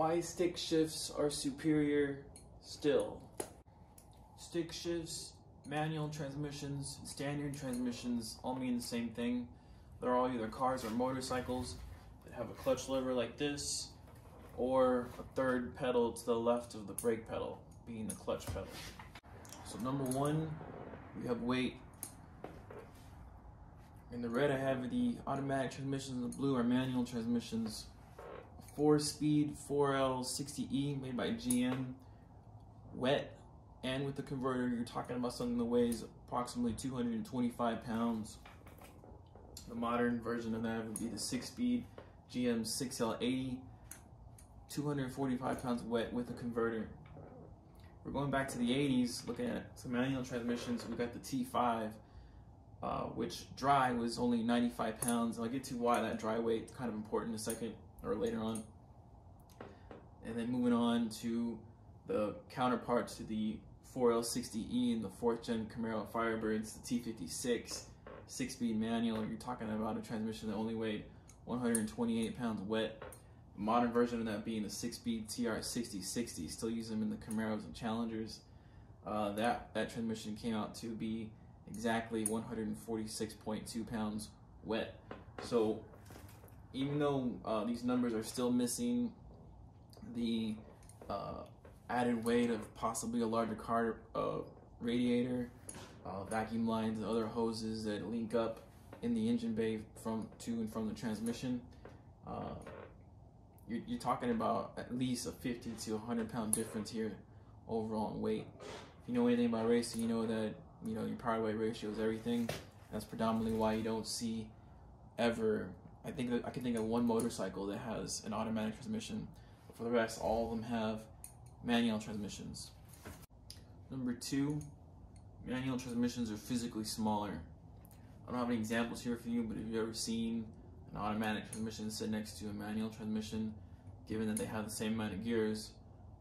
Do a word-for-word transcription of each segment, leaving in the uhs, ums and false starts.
Why stick shifts are superior still. Stick shifts, manual transmissions, standard transmissions all mean the same thing. They're all either cars or motorcycles that have a clutch lever like this, or a third pedal to the left of the brake pedal, being the clutch pedal. So number one, we have weight. In the red I have the automatic transmissions, the blue are manual transmissions. Four-speed four L sixty E made by G M, wet, and with the converter you're talking about something that weighs approximately two hundred twenty-five pounds. The modern version of that would be the six-speed G M six L eighty, two hundred forty-five pounds wet with a converter. We're going back to the eighties, looking at some manual transmissions. We've got the T five, uh, which dry was only ninety-five pounds. I'll get to why that dry weight is kind of important in a second, or later on. And then moving on to the counterpart to the four L sixty E and the fourth gen Camaro Firebirds, the T fifty-six, six-speed manual. You're talking about a transmission that only weighed one hundred twenty-eight pounds wet. The modern version of that being the six-speed T R sixty sixty. Still use them in the Camaros and Challengers. Uh, that, that transmission came out to be exactly one hundred forty-six point two pounds wet. So even though uh, these numbers are still missing the uh, added weight of possibly a larger car uh, radiator, uh, vacuum lines, and other hoses that link up in the engine bay from to and from the transmission, uh, you're, you're talking about at least a fifty to one hundred pound difference here overall in weight. If you know anything about racing, you know that you know your power-to-weight ratio is everything. That's predominantly why you don't see ever. I think that I can think of one motorcycle that has an automatic transmission. For the rest, all of them have manual transmissions. Number two, manual transmissions are physically smaller. I don't have any examples here for you, but if you've ever seen an automatic transmission sit next to a manual transmission, given that they have the same amount of gears,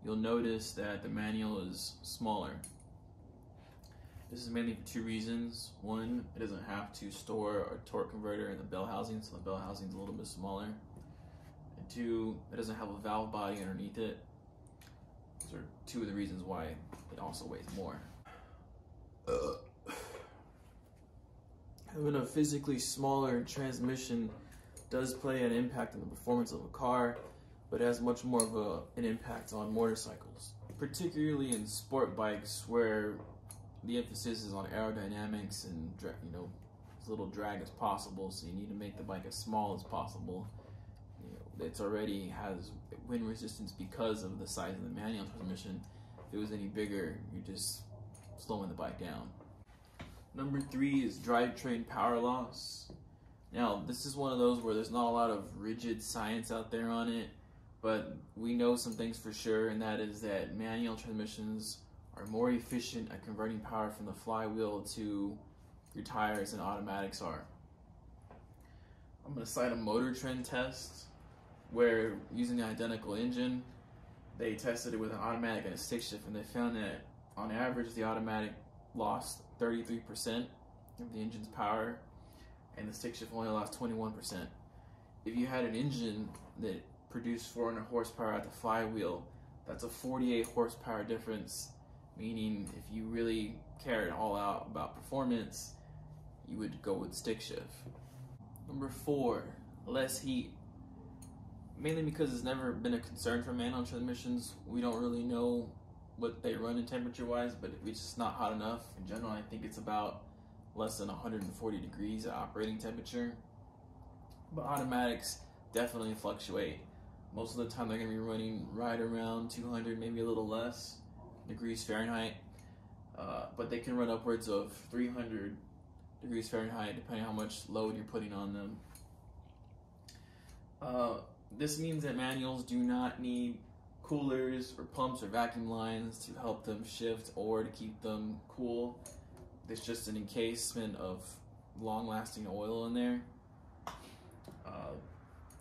you'll notice that the manual is smaller. This is mainly for two reasons. One, it doesn't have to store a torque converter in the bell housing, so the bell housing is a little bit smaller. And two, it doesn't have a valve body underneath it. Those are two of the reasons why it also weighs more. Uh, having a physically smaller transmission does play an impact on the performance of a car, but it has much more of a, an impact on motorcycles, particularly in sport bikes where the emphasis is on aerodynamics and, you know, as little drag as possible, so you need to make the bike as small as possible. You know, it's already has wind resistance because of the size of the manual transmission. If it was any bigger, you're just slowing the bike down. Number three is drivetrain power loss. Now, this is one of those where there's not a lot of rigid science out there on it, but we know some things for sure, and that is that manual transmissions are more efficient at converting power from the flywheel to your tires and automatics are. I'm going to cite a Motor Trend test where, using the identical engine, they tested it with an automatic and a stick shift, and they found that on average the automatic lost thirty-three percent of the engine's power and the stick shift only lost twenty-one percent. If you had an engine that produced four hundred horsepower at the flywheel, that's a forty-eight horsepower difference. Meaning, if you really cared all out about performance, you would go with stick shift. Number four, less heat. Mainly because it's never been a concern for manual transmissions. We don't really know what they run in temperature-wise, but it's just not hot enough. In general, I think it's about less than one hundred forty degrees at operating temperature. But automatics definitely fluctuate. Most of the time, they're gonna be running right around two hundred, maybe a little less degrees Fahrenheit, uh, but they can run upwards of three hundred degrees Fahrenheit depending on how much load you're putting on them. Uh, this means that manuals do not need coolers or pumps or vacuum lines to help them shift or to keep them cool. There's just an encasement of long-lasting oil in there. Uh,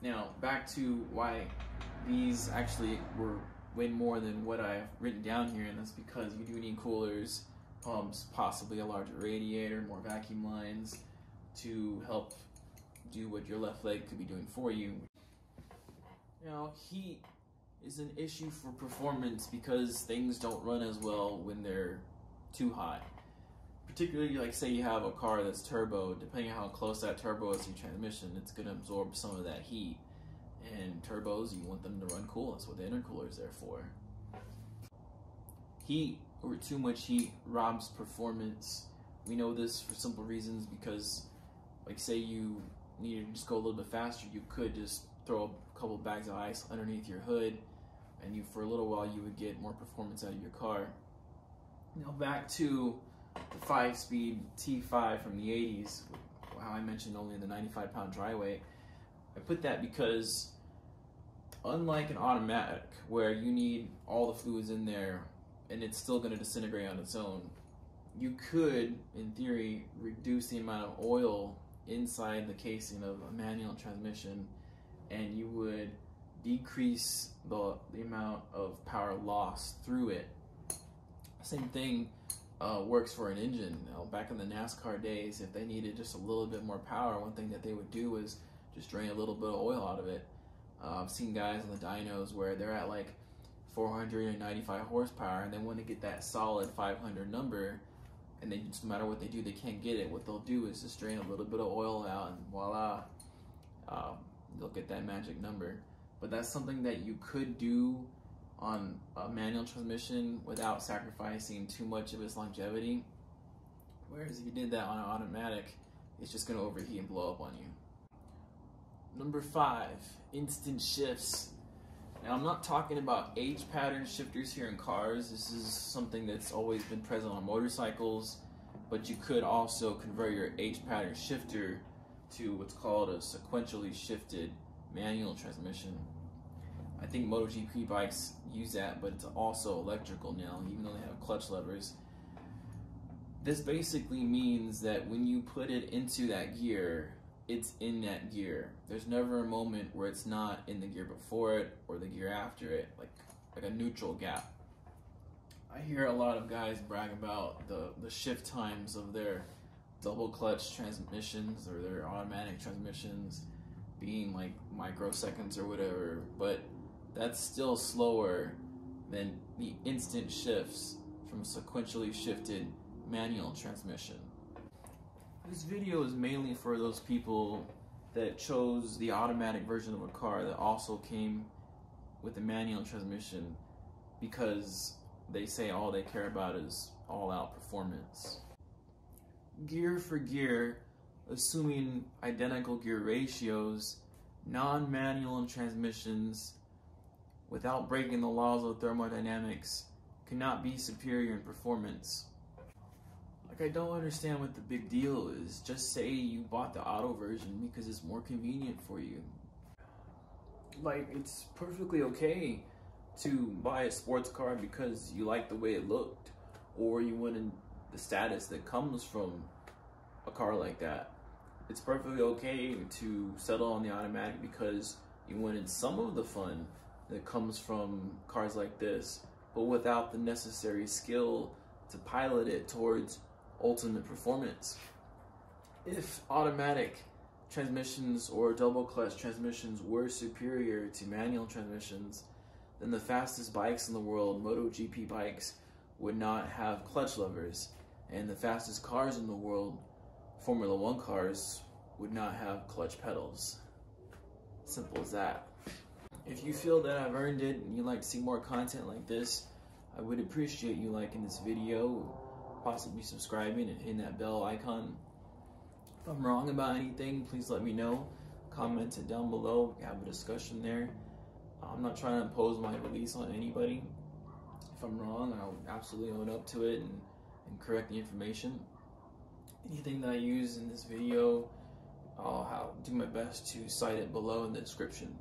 now back to why these actually were way more than what I've written down here, and that's because you do need coolers, pumps, possibly a larger radiator, more vacuum lines to help do what your left leg could be doing for you. Now, heat is an issue for performance because things don't run as well when they're too high. Particularly, like, say you have a car that's turbo, depending on how close that turbo is to your transmission, it's going to absorb some of that heat. And turbos, you want them to run cool. That's what the intercooler is there for. Heat, or too much heat, robs performance. We know this for simple reasons because, like, say you need to just go a little bit faster, you could just throw a couple bags of ice underneath your hood, and you, for a little while, you would get more performance out of your car. Now back to the five-speed T five from the eighties, how I mentioned only the ninety-five pound dry weight. I put that because, unlike an automatic where you need all the fluids in there and it's still going to disintegrate on its own, you could, in theory, reduce the amount of oil inside the casing of a manual transmission, and you would decrease the, the amount of power lost through it. Same thing Uh, works for an engine. Now, back in the NASCAR days, if they needed just a little bit more power, one thing that they would do is just drain a little bit of oil out of it. Uh, I've seen guys on the dynos where they're at like four hundred ninety-five horsepower and they want to get that solid five hundred number, and they just, no matter what they do, they can't get it. What they'll do is just drain a little bit of oil out, and voila, um, they'll get that magic number. But that's something that you could do on a manual transmission without sacrificing too much of its longevity, whereas if you did that on an automatic, it's just going to overheat and blow up on you. Number five, instant shifts. Now, I'm not talking about H-pattern shifters here in cars. This is something that's always been present on motorcycles, but you could also convert your H-pattern shifter to what's called a sequentially shifted manual transmission. I think MotoGP bikes use that, but it's also electrical now, even though they have clutch levers. This basically means that when you put it into that gear, it's in that gear. There's never a moment where it's not in the gear before it or the gear after it, like like a neutral gap. I hear a lot of guys brag about the, the shift times of their double clutch transmissions or their automatic transmissions being like microseconds or whatever, but that's still slower than the instant shifts from sequentially shifted manual transmission. This video is mainly for those people that chose the automatic version of a car that also came with a manual transmission because they say all they care about is all-out performance. Gear for gear, assuming identical gear ratios, non-manual transmissions, without breaking the laws of thermodynamics, cannot be superior in performance. Like, I don't understand what the big deal is. Just say you bought the auto version because it's more convenient for you. Like, it's perfectly okay to buy a sports car because you like the way it looked, or you wanted the status that comes from a car like that. It's perfectly okay to settle on the automatic because you wanted some of the fun that comes from cars like this, but without the necessary skill to pilot it towards ultimate performance. If automatic transmissions or double clutch transmissions were superior to manual transmissions, then the fastest bikes in the world, MotoGP bikes, would not have clutch levers, and the fastest cars in the world, Formula One cars, would not have clutch pedals. Simple as that. If you feel that I've earned it and you'd like to see more content like this, I would appreciate you liking this video, possibly subscribing and hitting that bell icon. If I'm wrong about anything, please let me know. Comment it down below, have a discussion there. I'm not trying to impose my beliefs on anybody. If I'm wrong, I'll absolutely own up to it and, and correct the information. Anything that I use in this video, I'll, I'll do my best to cite it below in the description.